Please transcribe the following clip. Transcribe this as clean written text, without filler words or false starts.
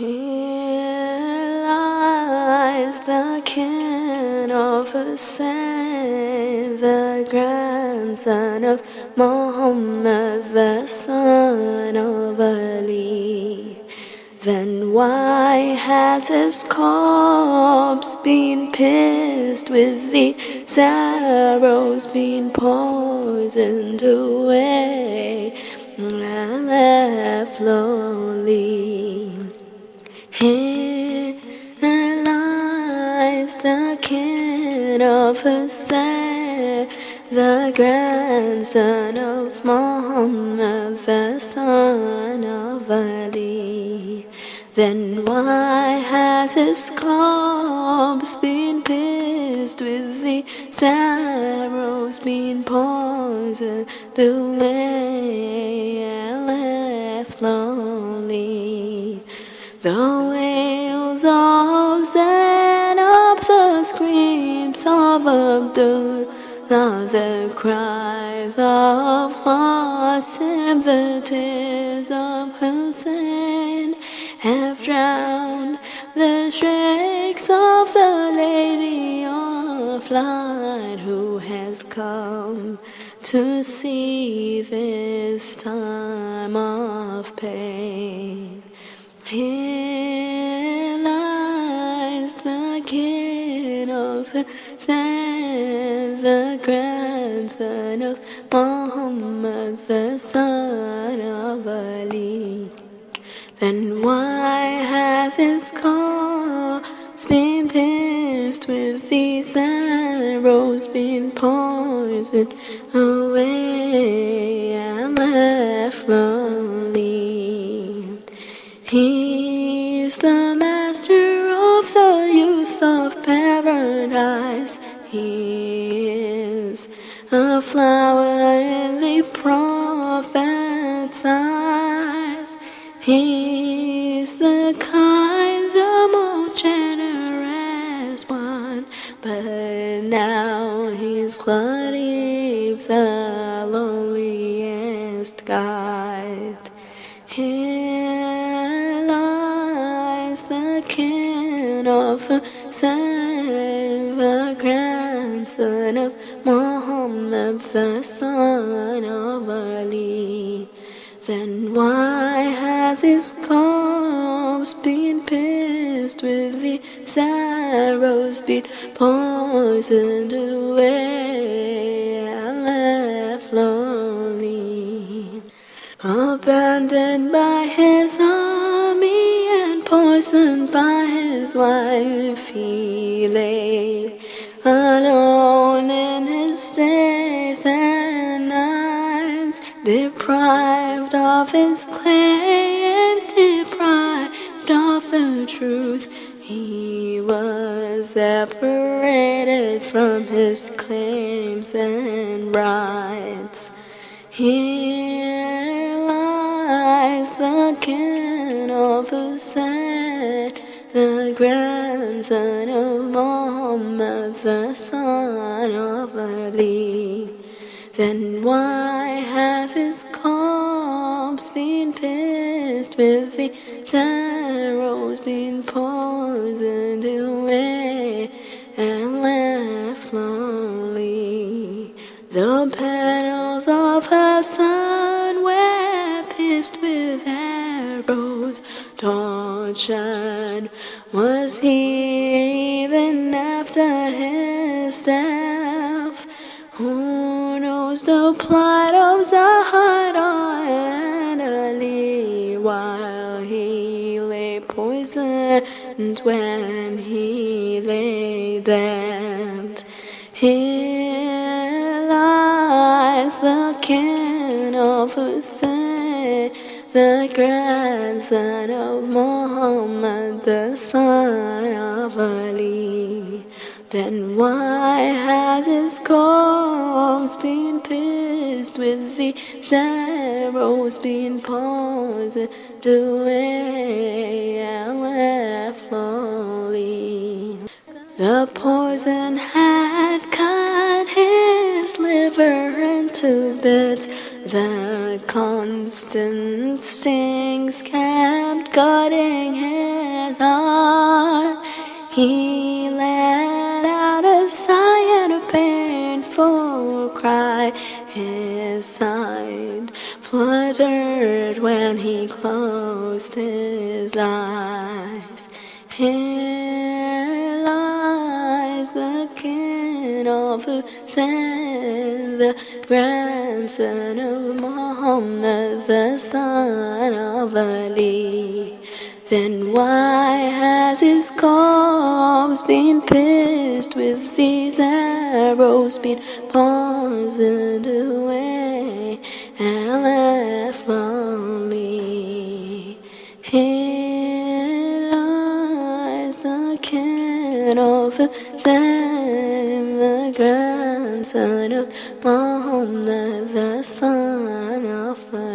Here lies the kin of Hussein, the grandson of Muhammad, the son of Ali. Then why has his corpse been pierced with these arrows, been poisoned away slowly? Here lies the kin of Hussein, the grandson of Muhammad, the son of Ali. Then why has his corpse been pierced with the arrows, been poisoned away and left lonely? The wails of Zay, the screams of Abdullah, the cries of Qasim, the tears of Hussein have drowned the shrieks of the Lady of Light, who has come to see this time of pain. Here lies the kin of the grandson of Muhammad, the son of Ali. Then why has his corpse been pierced with these arrows, been poisoned away and left lonely? He's the master of the youth of paradise. He is a flower in the prophet's eyes. He is the kind, the most generous one, but now he's Hlareep, the loneliest guide. Here lies the kin of Hussein, the grandson of Muhammad, the son of Ali. Then why has his corpse been pierced with the arrows, been poisoned away and left lonely? Abandoned by his army and poisoned by his wife, he lay alone in his days and nights, deprived of his claims, deprived of the truth. He was separated from his claims and rights. Here lies the kin of Hussein, the grandson of Muhammad, the son of Ali. Then why has his corpse been pierced with the arrows, been poisoned away and left lonely? The petals of her son were pierced with arrows, tortured was he even after his death. Who knows the plight of Zahra and Ali, while he lay poisoned, when he lay dead? Here lies the kin of Hussein, the grandson of Muhammad, the son of Ali. Then why has his corpse been pierced with the arrows, been poisoned away and left lonely? The poison had cut his liver and to bed. The constant stings kept guarding his heart. He let out a sigh and a painful cry. His side fluttered when he closed his eyes. Here lies the kin of Hussein, the grandson of Muhammad, the son of Ali. Then why has his corpse been pierced with these arrows, been poisoned away and left lonely? Here lies the kin of Hussein, the grandson of Muhammad, the son of